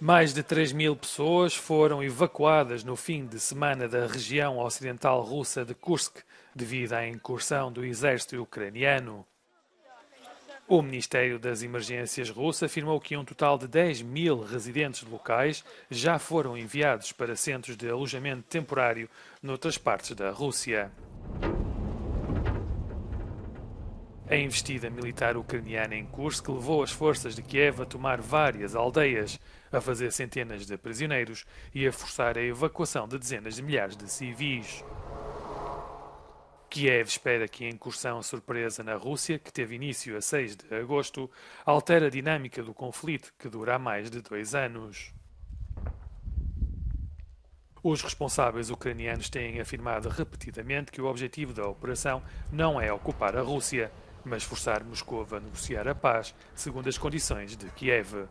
Mais de 3 mil pessoas foram evacuadas no fim de semana da região ocidental russa de Kursk, devido à incursão do exército ucraniano. O Ministério das Emergências russo afirmou que um total de 10 mil residentes locais já foram enviados para centros de alojamento temporário noutras partes da Rússia. A investida militar ucraniana em Kursk levou as forças de Kiev a tomar várias aldeias, a fazer centenas de prisioneiros e a forçar a evacuação de dezenas de milhares de civis. Kiev espera que a incursão surpresa na Rússia, que teve início a 6 de agosto, altere a dinâmica do conflito, que dura há mais de 2 anos. Os responsáveis ucranianos têm afirmado repetidamente que o objetivo da operação não é ocupar a Rússia, mas forçar Moscou a negociar a paz, segundo as condições de Kiev.